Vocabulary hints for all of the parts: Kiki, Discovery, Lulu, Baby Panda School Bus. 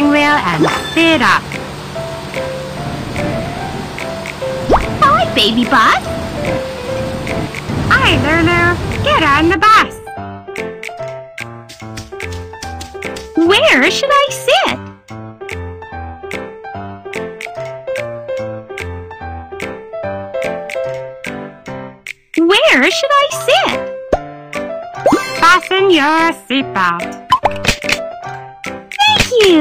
steering wheel and speed up. Hi, baby bus. Hi, Lulu. Get on the bus. Where should I sit? Where should I sit? Fasten your seatbelt. Thank you!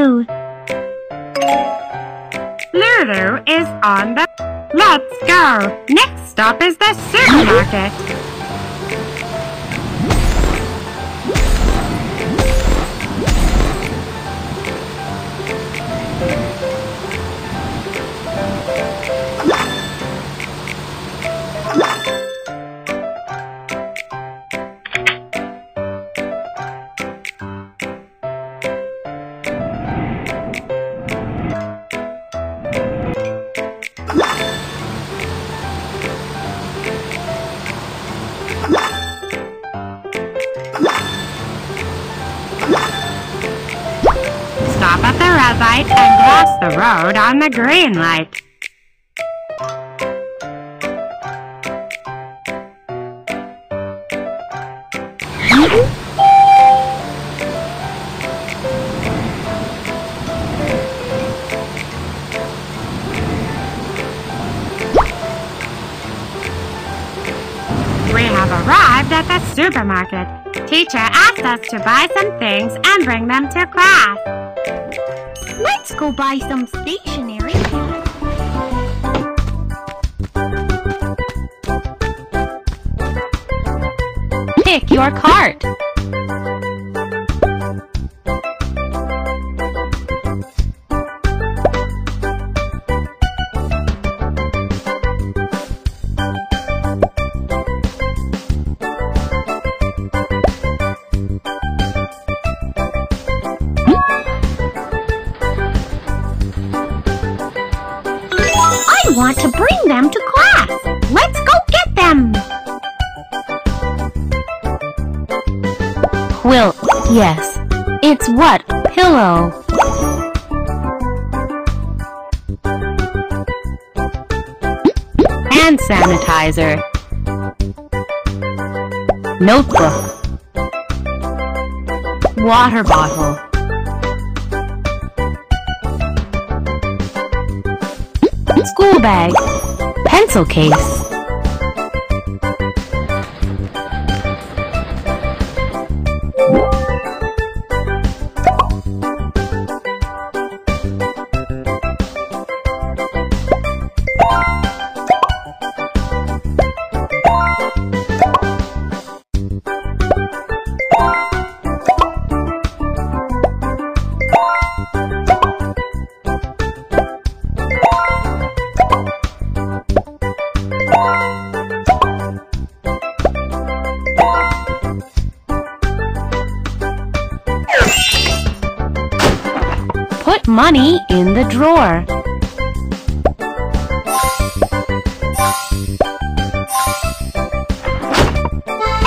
Lulu is on the... Let's go! Next stop is the supermarket. Light and cross the road on the green light. We have arrived at the supermarket. Teacher asked us to buy some things and bring them to class. Let's go buy some stationery. Pick your cart. Want to bring them to class. Let's go get them. Quilt, yes. It's what? Pillow. Hand sanitizer. Notebook. Water bottle. School bag, pencil case, money in the drawer.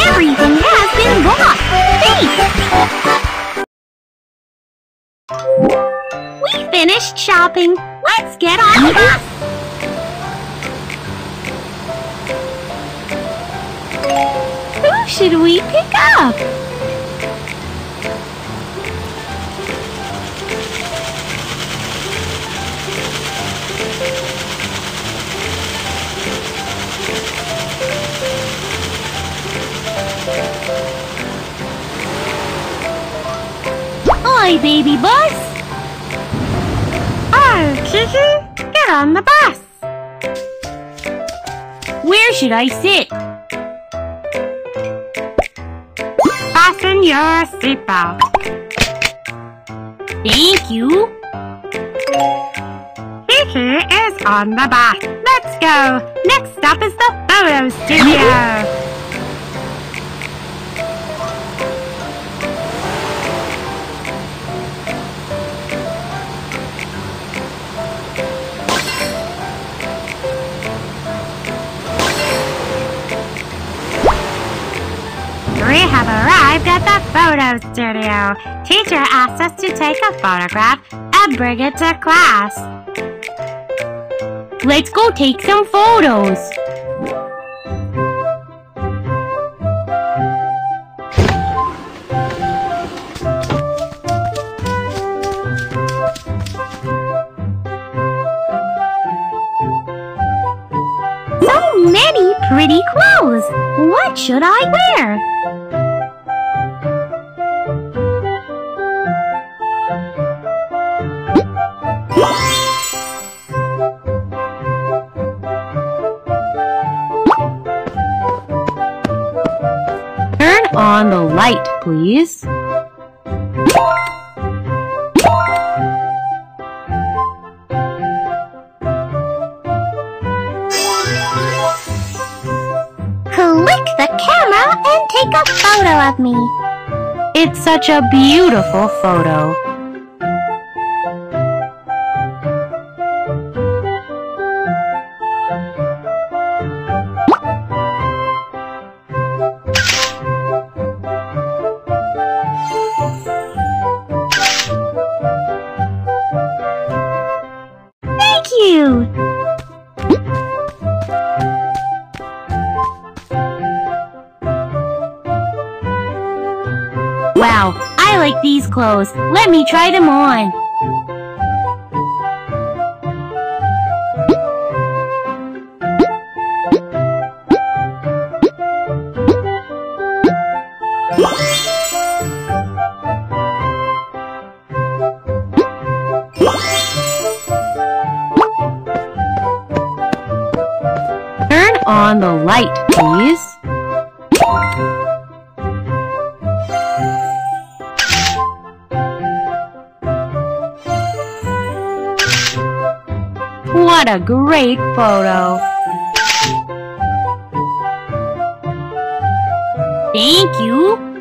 Everything has been lost. Thief! We finished shopping. Let's get on the bus. Who should we pick up? Hi, baby bus. Oh, Kiki, get on the bus. Where should I sit? Fasten your seatbelt. Thank you. Kiki is on the bus. Let's go. Next stop is the photo studio. We have arrived at the photo studio. Teacher asked us to take a photograph, a and bring it to class. Let's go take some photos. So many pretty clothes! What should I wear? Turn on the light, please. Take a photo of me. It's such a beautiful photo. Thank you. Wow, I like these clothes. Let me try them on. Turn on the light, please. What a great photo! Thank you!